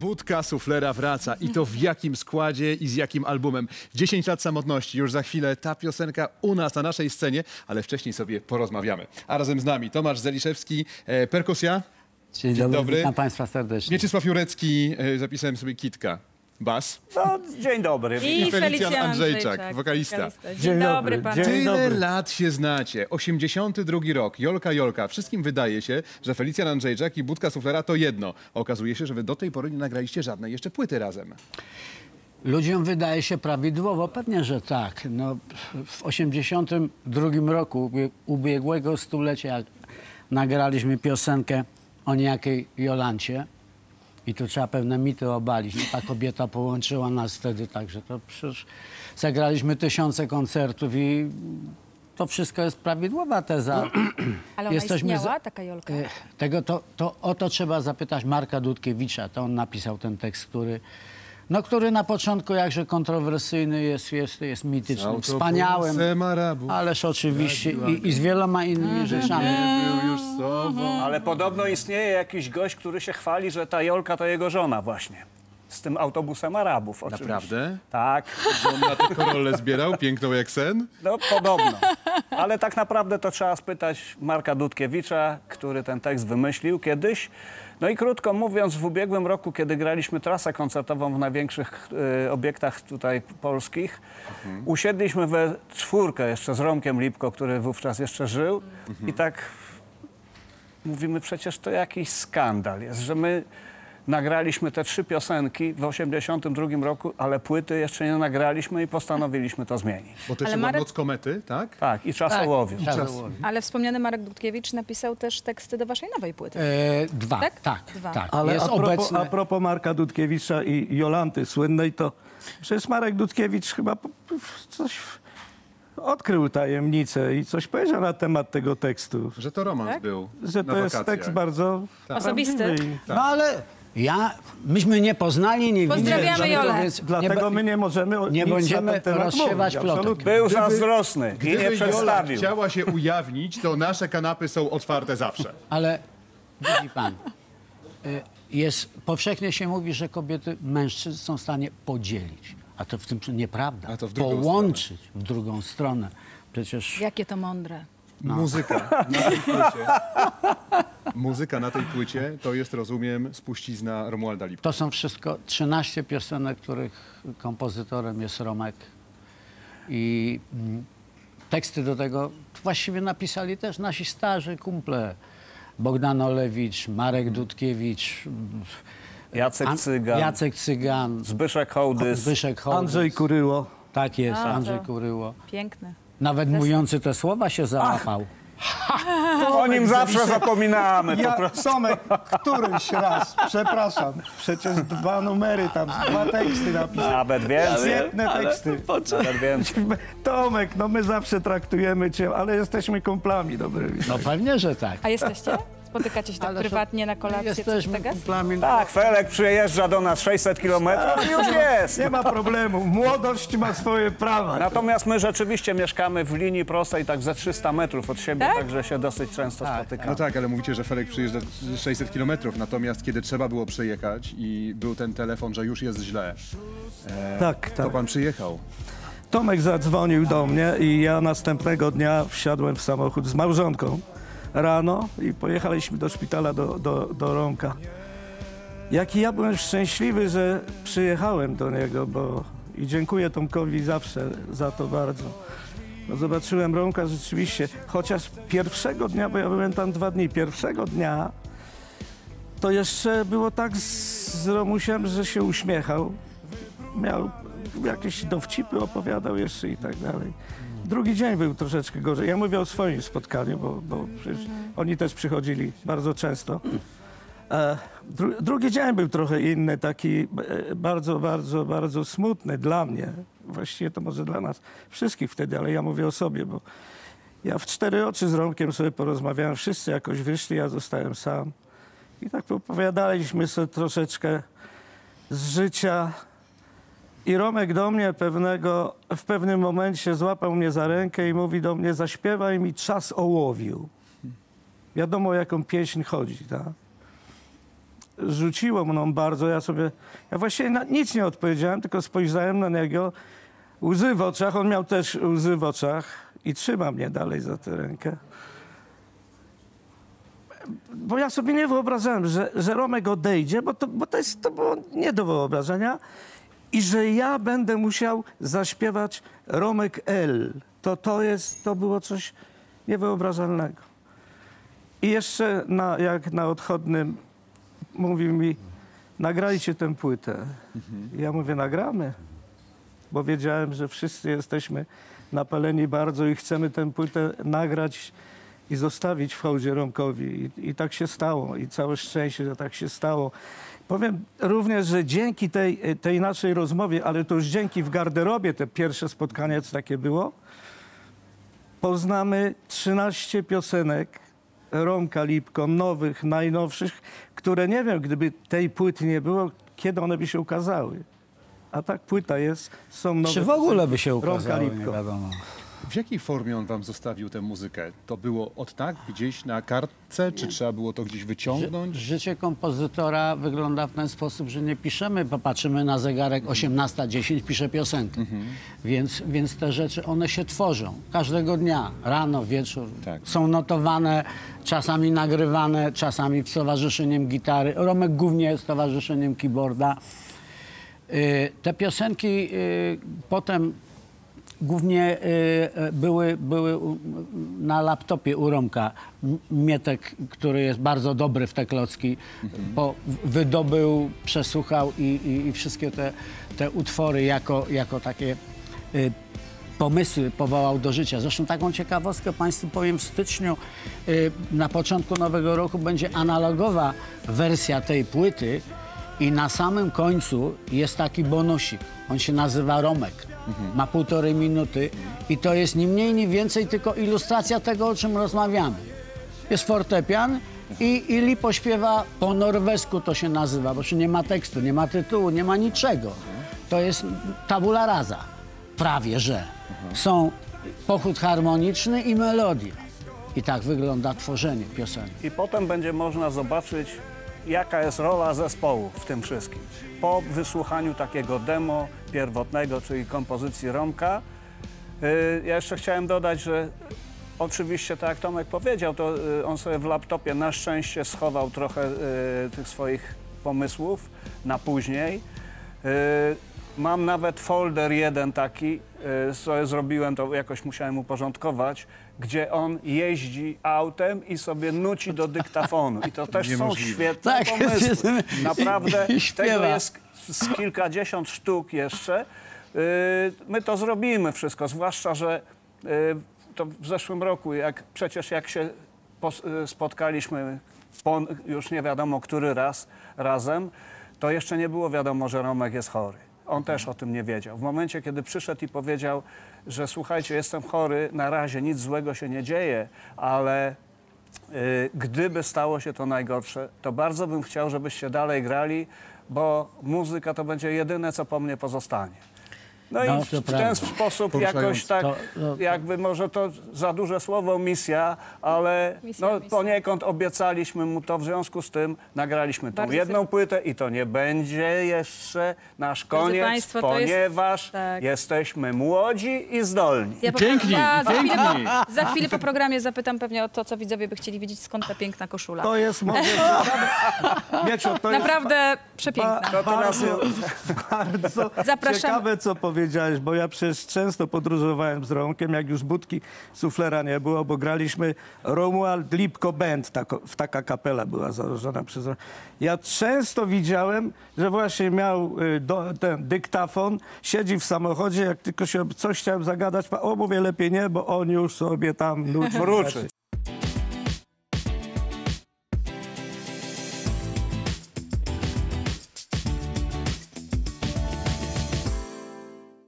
Budka Suflera wraca i to w jakim składzie i z jakim albumem. 10 lat samotności, już za chwilę ta piosenka u nas na naszej scenie, ale wcześniej sobie porozmawiamy. A razem z nami Tomasz Zeliszewski, perkusja. Dzień dobry. Witam Państwa serdecznie. Mieczysław Jurecki, zapisałem sobie Kitka. Bas. No, dzień dobry. I Felicjan Andrzejczak, wokalista. Dzień dobry panie. Tyle lat się znacie. 82 rok. Jolka. Wszystkim wydaje się, że Felicjan Andrzejczak i Budka Suflera to jedno. Okazuje się, że wy do tej pory nie nagraliście żadnej jeszcze płyty razem. Ludziom wydaje się prawidłowo. Pewnie, że tak. No, w 82 roku ubiegłego stulecia nagraliśmy piosenkę o niejakiej Jolancie. I tu trzeba pewne mity obalić. Ta kobieta połączyła nas wtedy, także to przecież zagraliśmy tysiące koncertów i to wszystko jest prawidłowa teza. Ale ona istniała, taka Jolka? O to trzeba zapytać Marka Dudkiewicza, to on napisał ten tekst, który na początku jakże kontrowersyjny jest mityczny. Wspaniałym, ależ oczywiście i z wieloma innymi rzeczami. Ale podobno istnieje jakiś gość, który się chwali, że ta Jolka to jego żona właśnie. Z tym autobusem Arabów oczywiście. Naprawdę? Tak. On na tę korolę zbierał, piękną jak sen? No podobno. Ale tak naprawdę to trzeba spytać Marka Dudkiewicza, który ten tekst wymyślił kiedyś. No i krótko mówiąc, w ubiegłym roku, kiedy graliśmy trasę koncertową w największych obiektach tutaj polskich, usiedliśmy we czwórkę jeszcze z Romkiem Lipko, który wówczas jeszcze żył. I tak mówimy, przecież to jakiś skandal jest, że my nagraliśmy te trzy piosenki w 82 roku, ale płyty jeszcze nie nagraliśmy i postanowiliśmy to zmienić. Bo to się ma Noc komety, tak? Tak, i Czas ołowiu. Ale wspomniany Marek Dudkiewicz napisał też teksty do waszej nowej płyty. Dwa. Ale jest a propos Marka Dudkiewicza i Jolanty słynnej, to przecież Marek Dudkiewicz chyba coś odkrył tajemnicę i coś powiedział na temat tego tekstu. Że to romans był. Że to jest tekst bardzo osobisty. No ale... Myśmy nie poznali, nie widzieli, Jolę. Dlatego my nie możemy rozsiewać plotek. Był zazdrosny i nie przedstawił. Chciała się ujawnić, to nasze kanapy są otwarte zawsze. Ale widzi pan, powszechnie się mówi, że kobiety mężczyzn są w stanie podzielić. A to w tym nieprawda. A to w drugą połączyć stronę. W drugą stronę. Przecież... Jakie to mądre. No. Muzyka na tej płycie to jest, rozumiem, spuścizna Romualda Lipko. To są wszystko 13 piosenek, których kompozytorem jest Romek. I teksty do tego właściwie napisali też nasi starzy kumple. Bogdan Olewicz, Marek Dudkiewicz, Jacek Cygan, Zbyszek Hołdys, Andrzej Kuryło. Tak jest, Andrzej Kuryło. Piękne. Nawet mówiący te słowa się załapał. O nim zawsze zapominamy. Tomek, któryś raz, przepraszam, przecież dwa numery tam, dwa teksty napisane. Nawet więcej. Świetne teksty. Nawet więcej. Tomek, no my zawsze traktujemy cię, ale jesteśmy kumplami dobrymi. No pewnie, że tak. A jesteście? Spotykacie się tak prywatnie na kolację? Jesteśmy kumplami. Tak, Felek przyjeżdża do nas 600 kilometrów i już jest. Nie ma problemu, młodość ma swoje prawa. Natomiast my rzeczywiście mieszkamy w linii prostej, tak ze 300 metrów od siebie, także się dosyć często spotykamy. No tak, ale mówicie, że Felek przyjeżdża 600 kilometrów, natomiast kiedy trzeba było przejechać i był ten telefon, że już jest źle, to pan przyjechał. Tomek zadzwonił do mnie i ja następnego dnia wsiadłem w samochód z małżonką rano i pojechaliśmy do szpitala do Romka. Jaki ja byłem szczęśliwy, że przyjechałem do niego, i dziękuję Tomkowi zawsze za to bardzo. No, zobaczyłem Romka rzeczywiście, chociaż pierwszego dnia, bo ja byłem tam 2 dni, pierwszego dnia to jeszcze było tak z Romusiem, że się uśmiechał. Miał jakieś dowcipy, opowiadał jeszcze i tak dalej. Drugi dzień był troszeczkę gorzej. Ja mówię o swoim spotkaniu, bo przecież oni też przychodzili bardzo często. Drugi dzień był trochę inny, taki bardzo smutny dla mnie. Właściwie to może dla nas wszystkich wtedy, ale ja mówię o sobie, bo ja w 4 oczy z Romkiem sobie porozmawiałem. Wszyscy jakoś wyszli, ja zostałem sam. I tak opowiadaliśmy sobie troszeczkę z życia. I Romek do mnie w pewnym momencie złapał mnie za rękę i mówi do mnie: zaśpiewaj mi Czas ołowiu. Wiadomo, o jaką pieśń chodzi, tak? rzuciło mną bardzo. Ja właśnie nic nie odpowiedziałem, tylko spojrzałem na niego. Łzy w oczach, on miał też łzy w oczach i trzyma mnie dalej za tę rękę. Bo ja sobie nie wyobrażałem, że Romek odejdzie, bo to było nie do wyobrażenia. I że ja będę musiał zaśpiewać Romek L. To było coś niewyobrażalnego. I jeszcze jak na odchodnym mówił mi, nagrajcie tę płytę. I ja mówię, nagramy. Bo wiedziałem, że wszyscy jesteśmy napaleni bardzo i chcemy tę płytę nagrać i zostawić w hołdzie Romkowi. I tak się stało. I całe szczęście, że tak się stało. Powiem również, że dzięki tej naszej rozmowie, ale to już dzięki w garderobie, te pierwsze spotkanie, co takie było, poznamy 13 piosenek Romka Lipko, nowych, najnowszych, które nie wiem, gdyby tej płyty nie było, kiedy one by się ukazały. A tak płyta jest, są nowe. Czy w ogóle by się ukazały, nie wiadomo. W jakiej formie on wam zostawił tę muzykę? To było od tak, gdzieś na kartce, czy trzeba było to gdzieś wyciągnąć? Życie kompozytora wygląda w ten sposób, że nie piszemy, popatrzymy na zegarek 18:10, pisze piosenkę. Więc te rzeczy, one się tworzą każdego dnia, rano, wieczór. Tak. Są notowane, czasami nagrywane, czasami z towarzyszeniem gitary. Romek głównie jest towarzyszeniem keyboarda. Te piosenki potem głównie były na laptopie u Romka. Mietek, który jest bardzo dobry w te klocki, bo wydobył, przesłuchał i wszystkie te utwory jako takie pomysły powołał do życia. Zresztą taką ciekawostkę państwu powiem, w styczniu na początku nowego roku będzie analogowa wersja tej płyty i na samym końcu jest taki bonusik. On się nazywa Romek. Ma 1,5 minuty i to jest ni mniej, ni więcej, tylko ilustracja tego, o czym rozmawiamy. Jest fortepian i Lipo śpiewa po norwesku, to się nazywa, bo nie ma tekstu, nie ma tytułu, nie ma niczego. To jest tabula rasa, prawie że. Są pochód harmoniczny i melodia. I tak wygląda tworzenie piosenki. I potem będzie można zobaczyć, jaka jest rola zespołu w tym wszystkim. Po wysłuchaniu takiego demo pierwotnego, czyli kompozycji Romka, ja jeszcze chciałem dodać, że oczywiście, tak jak Tomek powiedział, to on sobie w laptopie na szczęście schował trochę tych swoich pomysłów na później. Mam nawet folder jeden taki, co zrobiłem, to jakoś musiałem uporządkować, gdzie on jeździ autem i sobie nuci do dyktafonu. I to też są świetne pomysły. Naprawdę tego jest z kilkadziesiąt sztuk jeszcze. My to zrobimy wszystko, zwłaszcza, że to w zeszłym roku, jak się spotkaliśmy już nie wiadomo który raz razem, to jeszcze nie było wiadomo, że Romek jest chory. On też o tym nie wiedział. W momencie, kiedy przyszedł i powiedział, że słuchajcie, jestem chory, na razie nic złego się nie dzieje, ale gdyby stało się to najgorsze, to bardzo bym chciał, żebyście dalej grali, bo muzyka to będzie jedyne, co po mnie pozostanie. No i w ten sposób jakoś tak, jakby może to za duże słowo misja, ale poniekąd obiecaliśmy mu to, w związku z tym nagraliśmy tą jedną płytę i to nie będzie jeszcze nasz koniec, ponieważ jesteśmy młodzi i zdolni. Piękni! Za chwilę po programie zapytam pewnie o to, co widzowie by chcieli wiedzieć, skąd ta piękna koszula. To jest moje... Naprawdę przepiękna. Bardzo ciekawe, co powiem. Wiedziałeś, bo ja przecież często podróżowałem z Romkiem, jak już Budki Suflera nie było, bo graliśmy Romuald Lipko Band, taka kapela była założona przez... Ja często widziałem, że właśnie miał ten dyktafon, siedzi w samochodzie, jak tylko się coś chciałem zagadać, mówię, lepiej nie, bo on już sobie tam wróczy.